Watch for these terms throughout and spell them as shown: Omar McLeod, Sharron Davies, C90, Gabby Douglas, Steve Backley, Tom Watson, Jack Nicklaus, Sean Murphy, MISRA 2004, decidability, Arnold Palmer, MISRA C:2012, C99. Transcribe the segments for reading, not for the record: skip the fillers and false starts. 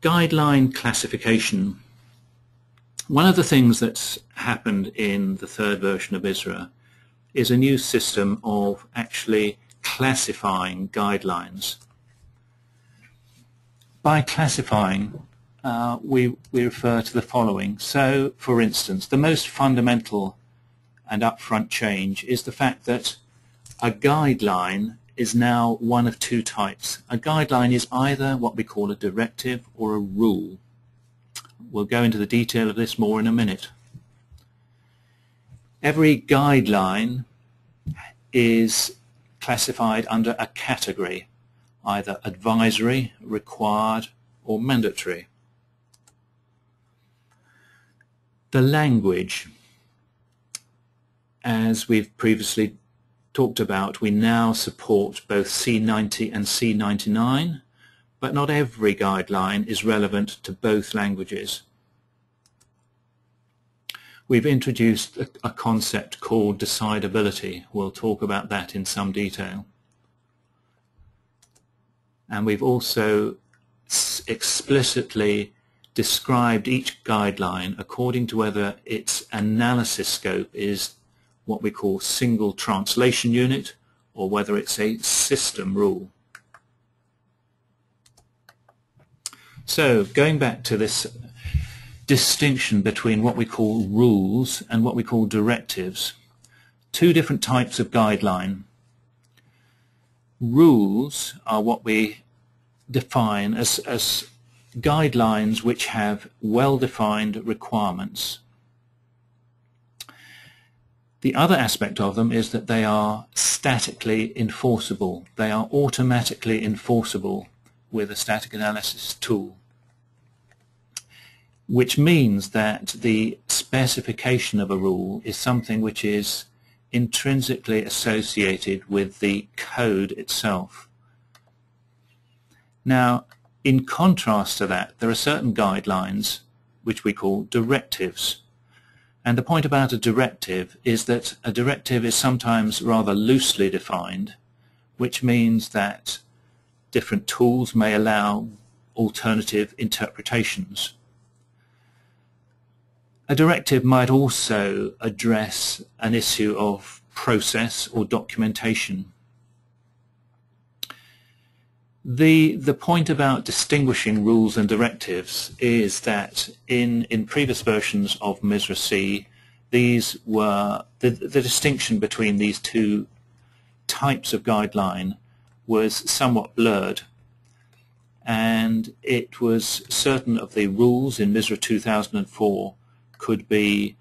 Guideline classification. One of the things that's happened in the third version of MISRA is a new system of actually classifying guidelines. By classifying, we refer to the following. So, for instance, the most fundamental and upfront change is the fact that a guideline is now one of two types. A guideline is either what we call a directive or a rule. We'll go into the detail of this more in a minute. Every guideline is classified under a category, either advisory, required, or mandatory. The language, as we've previously talked about, we now support both C90 and C99, but not every guideline is relevant to both languages. We've introduced a concept called decidability. We'll talk about that in some detail. And we've also explicitly described each guideline according to whether its analysis scope is what we call single translation unit or whether it's a system rule. So, going back to this distinction between what we call rules and what we call directives. Two different types of guideline. Rules are what we define as guidelines which have well-defined requirements. The other aspect of them is that they are statically enforceable. They are automatically enforceable with a static analysis tool, which means that the specification of a rule is something which is intrinsically associated with the code itself. Now, in contrast to that, there are certain guidelines which we call directives. And the point about a directive is that a directive is sometimes rather loosely defined, which means that different tools may allow alternative interpretations. A directive might also address an issue of process or documentation. The point about distinguishing rules and directives is that in previous versions of MISRA C, these were the distinction between these two types of guideline was somewhat blurred, and it was certain of the rules in MISRA 2004 could be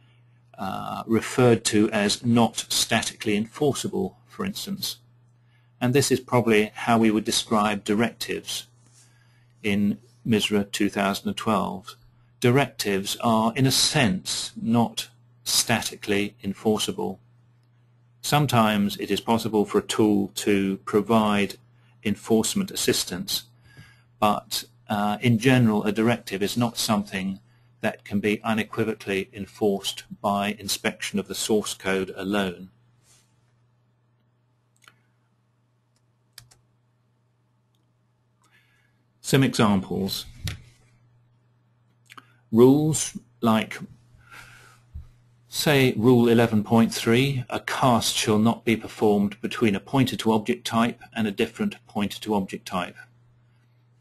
referred to as not statically enforceable, for instance. And this is probably how we would describe directives in MISRA 2012. Directives are, in a sense, not statically enforceable. Sometimes it is possible for a tool to provide enforcement assistance, but in general, a directive is not something that can be unequivocally enforced by inspection of the source code alone. Some examples. Rules like, say, Rule 11.3, a cast shall not be performed between a pointer to object type and a different pointer to object type.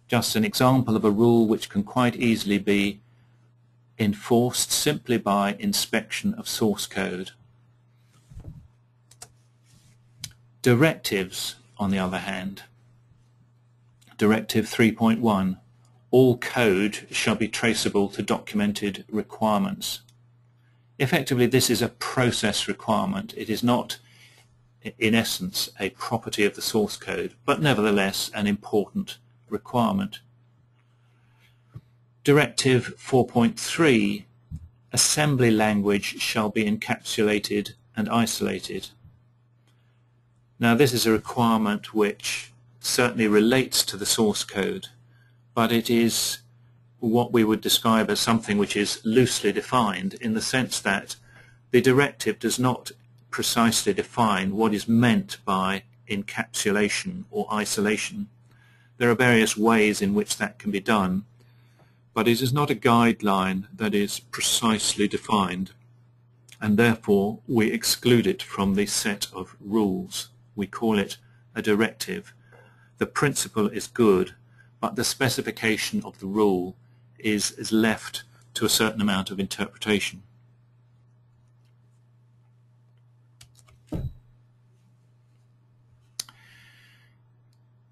Just an example of a rule which can quite easily be enforced simply by inspection of source code. Directives, on the other hand. Directive 3.1, all code shall be traceable to documented requirements. Effectively, this is a process requirement. It is not, in essence, a property of the source code, but nevertheless an important requirement. Directive 4.3, assembly language shall be encapsulated and isolated. Now, this is a requirement which certainly relates to the source code, but it is what we would describe as something which is loosely defined, in the sense that the directive does not precisely define what is meant by encapsulation or isolation. There are various ways in which that can be done. but it is not a guideline that is precisely defined, and therefore we exclude it from the set of rules. We call it a directive. The principle is good, but the specification of the rule is left to a certain amount of interpretation.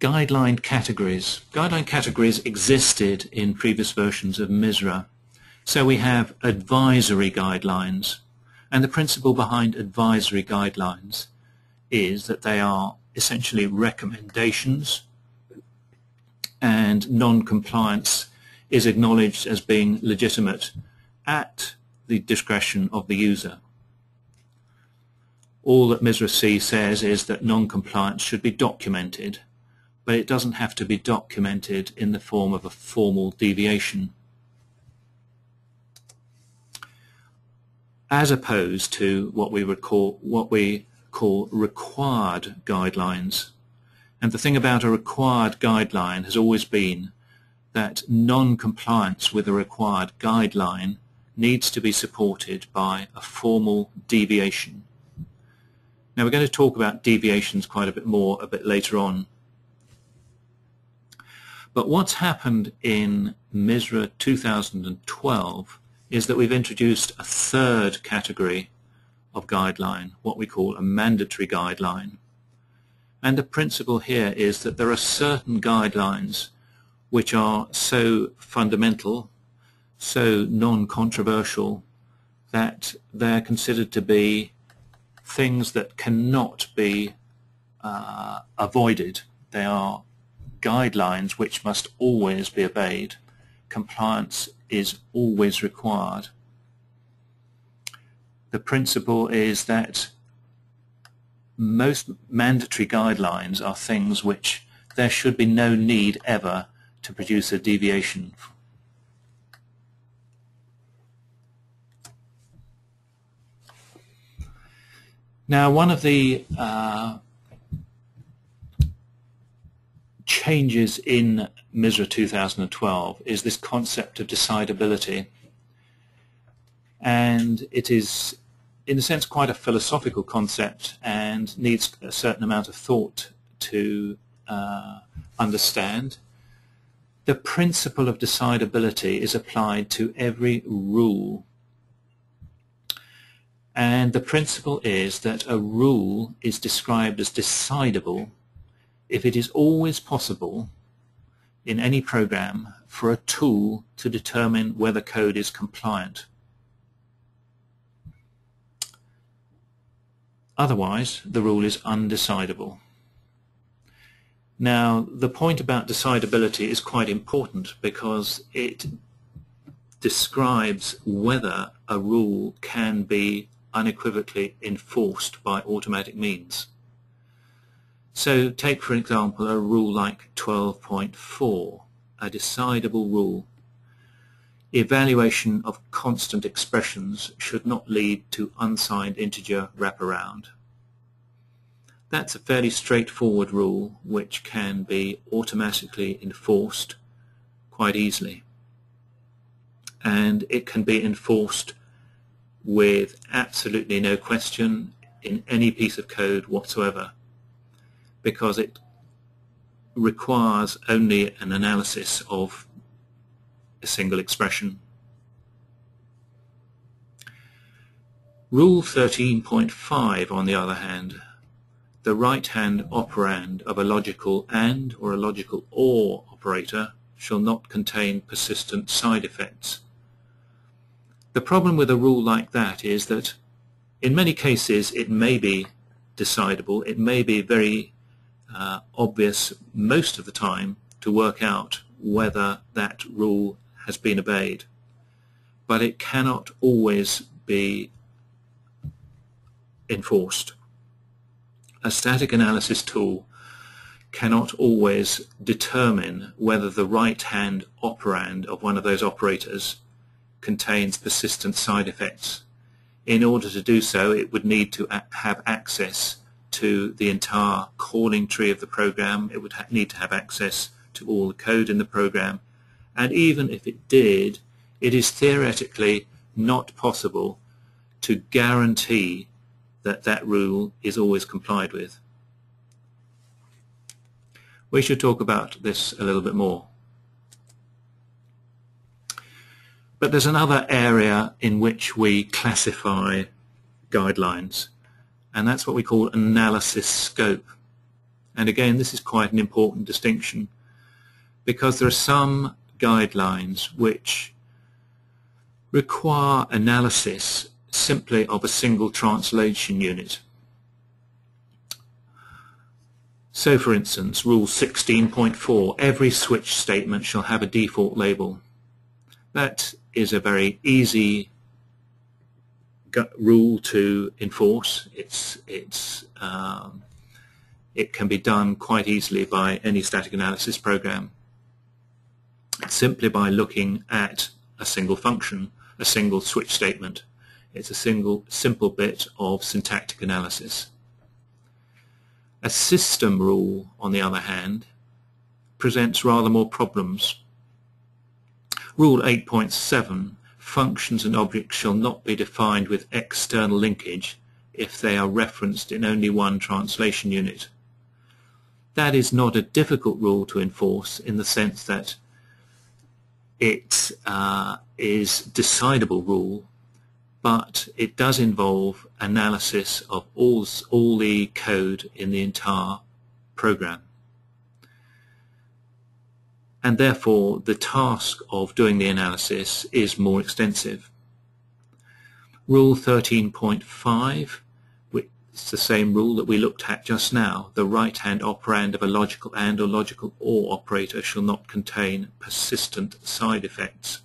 Guideline categories. Guideline categories existed in previous versions of MISRA. So we have advisory guidelines, and the principle behind advisory guidelines is that they are essentially recommendations, and non-compliance is acknowledged as being legitimate at the discretion of the user. All that MISRA C says is that non-compliance should be documented, but it doesn't have to be documented in the form of a formal deviation, as opposed to what we call required guidelines. And the thing about a required guideline has always been that non-compliance with a required guideline needs to be supported by a formal deviation. Now, we're going to talk about deviations quite a bit more a bit later on. But what's happened in MISRA 2012 is that we've introduced a third category of guideline, what we call a mandatory guideline. And the principle here is that there are certain guidelines which are so fundamental, so non-controversial, that they're considered to be things that cannot be avoided. They are guidelines which must always be obeyed. Compliance is always required. The principle is that most mandatory guidelines are things which there should be no need ever to produce a deviation. Now, one of the changes in MISRA 2012 is this concept of decidability, and it is in a sense quite a philosophical concept and needs a certain amount of thought to understand. The principle of decidability is applied to every rule, and the principle is that a rule is described as decidable if it is always possible in any program for a tool to determine whether code is compliant. Otherwise, the rule is undecidable. Now, the point about decidability is quite important because it describes whether a rule can be unequivocally enforced by automatic means. So take, for example, a rule like 12.4, a decidable rule. Evaluation of constant expressions should not lead to unsigned integer wraparound. That's a fairly straightforward rule which can be automatically enforced quite easily. And it can be enforced with absolutely no question in any piece of code whatsoever, because it requires only an analysis of a single expression. Rule 13.5, on the other hand, the right-hand operand of a logical AND or a logical OR operator shall not contain persistent side effects. The problem with a rule like that is that in many cases it may be decidable, it may be very obvious most of the time to work out whether that rule has been obeyed, but it cannot always be enforced. A static analysis tool cannot always determine whether the right-hand operand of one of those operators contains persistent side effects. In order to do so, it would need to have access to the entire calling tree of the program. It would need to have access to all the code in the program, And even if it did, it is theoretically not possible to guarantee that that rule is always complied with. We should talk about this a little bit more. But there's another area in which we classify guidelines, and that's what we call analysis scope. And again, this is quite an important distinction, because there are some guidelines which require analysis simply of a single translation unit. So, for instance, Rule 16.4, every switch statement shall have a default label. That is a very easy rule to enforce. It can be done quite easily by any static analysis program, simply by looking at a single function, a single switch statement. It's a single simple bit of syntactic analysis. A system rule, on the other hand, presents rather more problems. Rule 8.7, functions and objects shall not be defined with external linkage if they are referenced in only one translation unit. That is not a difficult rule to enforce, in the sense that it is a decidable rule, but it does involve analysis of all the code in the entire program. And therefore, the task of doing the analysis is more extensive. Rule 13.5, which is the same rule that we looked at just now, the right-hand operand of a logical AND or logical OR operator shall not contain persistent side effects.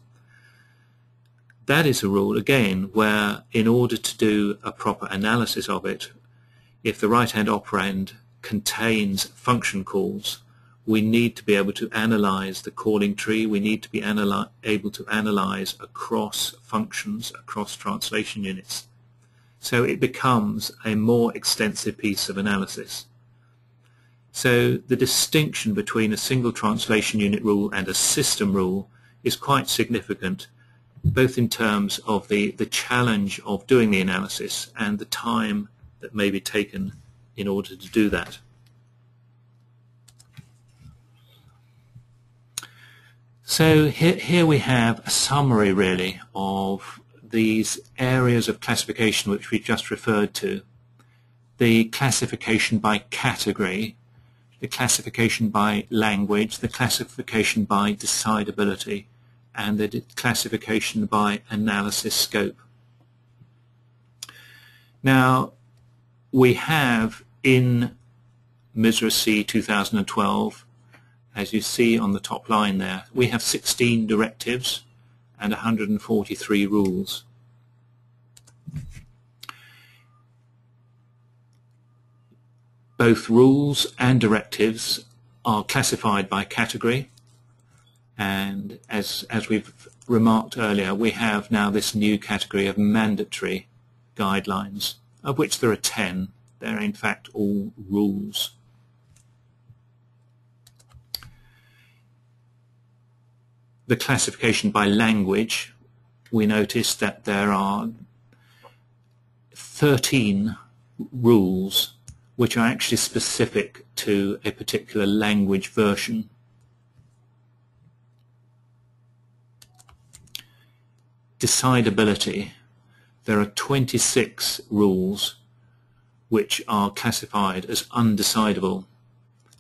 That is a rule, again, where in order to do a proper analysis of it, if the right-hand operand contains function calls, we need to be able to analyze the calling tree. We need to be able to analyze across functions, across translation units. So it becomes a more extensive piece of analysis. So the distinction between a single translation unit rule and a system rule is quite significant, both in terms of the challenge of doing the analysis and the time that may be taken in order to do that. So here we have a summary, really, of these areas of classification which we just referred to. The classification by category, the classification by language, the classification by decidability, and the classification by analysis scope. Now, we have in MISRA C 2012, as you see on the top line there, we have 16 directives and 143 rules. Both rules and directives are classified by category, and as we've remarked earlier, we have now this new category of mandatory guidelines, of which there are 10. They're in fact all rules. The classification by language, we notice that there are 13 rules which are actually specific to a particular language version. Decidability, there are 26 rules which are classified as undecidable.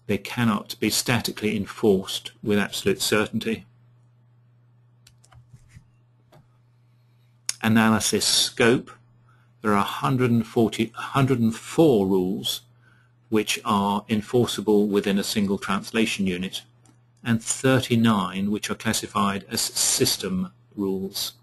They cannot be statically enforced with absolute certainty. Analysis scope, there are 104 rules which are enforceable within a single translation unit, and 39 which are classified as system rules.